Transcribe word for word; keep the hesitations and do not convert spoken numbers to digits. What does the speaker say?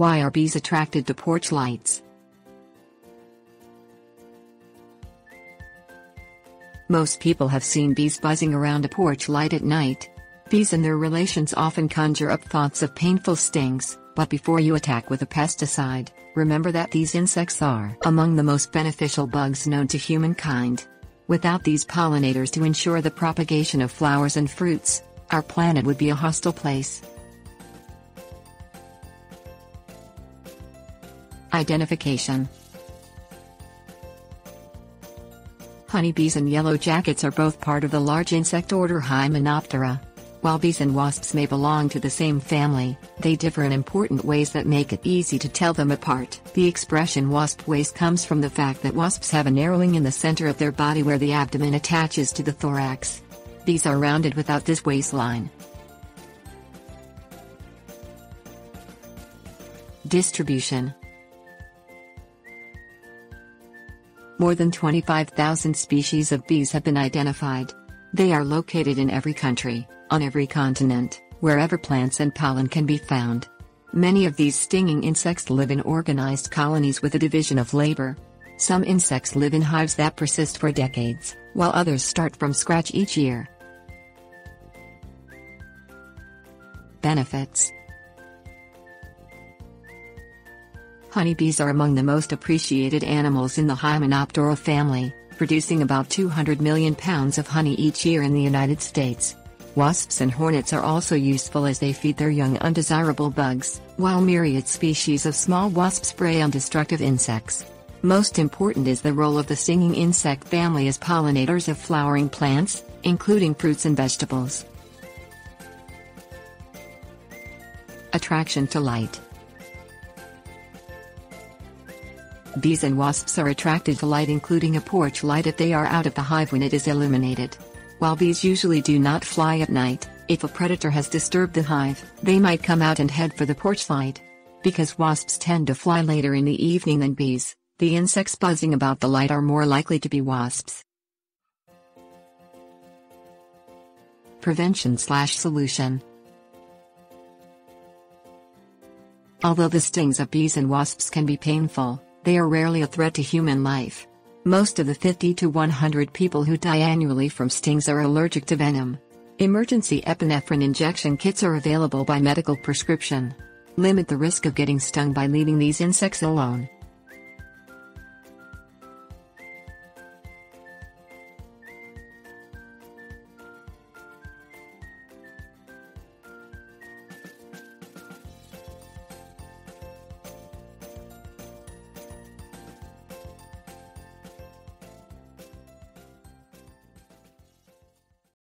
Why are bees attracted to porch lights? Most people have seen bees buzzing around a porch light at night. Bees and their relations often conjure up thoughts of painful stings, but before you attack with a pesticide, remember that these insects are among the most beneficial bugs known to humankind. Without these pollinators to ensure the propagation of flowers and fruits, our planet would be a hostile place. Identification. Honeybees and yellow jackets are both part of the large insect order Hymenoptera. While bees and wasps may belong to the same family, they differ in important ways that make it easy to tell them apart. The expression wasp waist comes from the fact that wasps have a narrowing in the center of their body where the abdomen attaches to the thorax. Bees are rounded without this waistline. Distribution. More than twenty-five thousand species of bees have been identified. They are located in every country, on every continent, wherever plants and pollen can be found. Many of these stinging insects live in organized colonies with a division of labor. Some insects live in hives that persist for decades, while others start from scratch each year. Benefits. Honeybees are among the most appreciated animals in the Hymenoptera family, producing about two hundred million pounds of honey each year in the United States. Wasps and hornets are also useful as they feed their young undesirable bugs, while myriad species of small wasps prey on destructive insects. Most important is the role of the stinging insect family as pollinators of flowering plants, including fruits and vegetables. Attraction to light. Bees and wasps are attracted to light, including a porch light if they are out of the hive when it is illuminated. While bees usually do not fly at night, if a predator has disturbed the hive, they might come out and head for the porch light. Because wasps tend to fly later in the evening than bees, the insects buzzing about the light are more likely to be wasps. Prevention/solution. Although the stings of bees and wasps can be painful, they are rarely a threat to human life. Most of the fifty to one hundred people who die annually from stings are allergic to venom. Emergency epinephrine injection kits are available by medical prescription. Limit the risk of getting stung by leaving these insects alone.